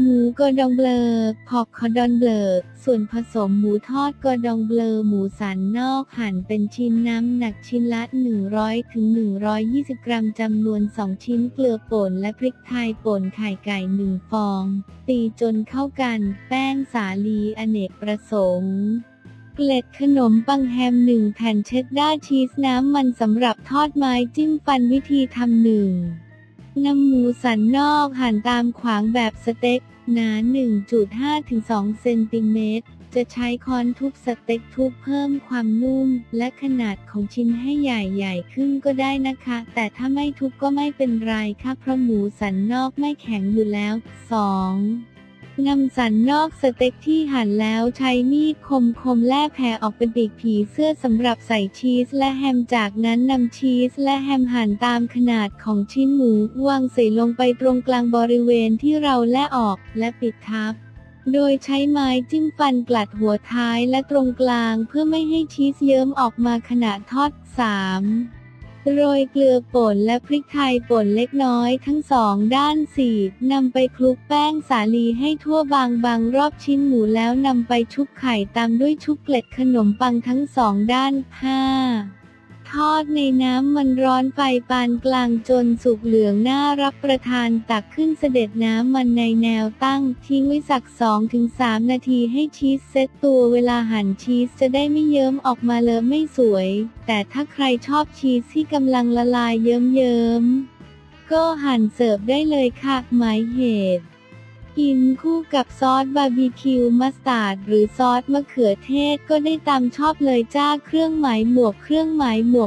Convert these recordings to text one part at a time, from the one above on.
หมูกอดองเบลอพอกคอดอนเบลอส่วนผสมหมูทอดกอดองเบลอหมูสันนอกหั่นเป็นชิ้นน้ำหนักชิ้นละ 100-120 กรัมจำนวน2ชิ้นเกลือป่นและพริกไทยป่นไข่ไก่1ฟองตีจนเข้ากันแป้งสาลีอเนกประสงค์เกล็ดขนมปังแฮม1แผ่นเชดดาร์ชีสน้ำมันสำหรับทอดไม้จิ้มฟันวิธีทำ1นำหมูสันนอกหั่นตามขวางแบบสเต็กหนา 1.5-2 เซนติเมตรจะใช้ค้อนทุบสเต็กทุบเพิ่มความนุ่มและขนาดของชิ้นให้ใหญ่ๆขึ้นก็ได้นะคะแต่ถ้าไม่ทุบก็ไม่เป็นไรค่ะเพราะหมูสันนอกไม่แข็งอยู่แล้ว 2.นำสันนอกสเต็กที่หั่นแล้วใช้มีดคมแล่แผ่ออกเป็นปีกผีเสื้อสำหรับใส่ชีสและแฮมจากนั้นนำชีสและแฮมหั่นตามขนาดของชิ้นหมูวางใส่ลงไปตรงกลางบริเวณที่เราแล่ออกและปิดทับโดยใช้ไม้จิ้มฟันกลัดหัวท้ายและตรงกลางเพื่อไม่ให้ชีสเยิ้มออกมาขณะทอด 3.โรยเกลือป่นและพริกไทยป่นเล็กน้อยทั้ง2ด้าน 4 นำไปคลุกแป้งสาลีให้ทั่วบางรอบชิ้นหมูแล้วนำไปชุบไข่ตามด้วยชุบเกล็ดขนมปังทั้ง2ด้าน 5 ทอดในน้ำมันร้อนไฟปานกลางจนสุกเหลืองน่ารับประทานตักขึ้นเสด็จน้ำมันในแนวตั้งทิ้งไว้สัก 2-3 นาทีให้ชีสเซ็ตตัวเวลาหั่นชีสจะได้ไม่เยิ้มออกมาเลอะไม่สวยแต่ถ้าใครชอบชีสที่กำลังละลายเยิ้มๆก็หั่นเสิร์ฟได้เลยค่ะหมายเหตุกินคู่กับซอสบาร์บีคิวมัสตาร์ดหรือซอสมะเขือเทศก็ได้ตามชอบเลยจ้าเครื่องหมายหมว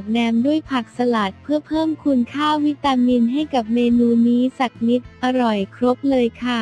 กแนมด้วยผักสลัดเพื่อเพิ่มคุณค่าวิตามินให้กับเมนูนี้สักนิดอร่อยครบเลยค่ะ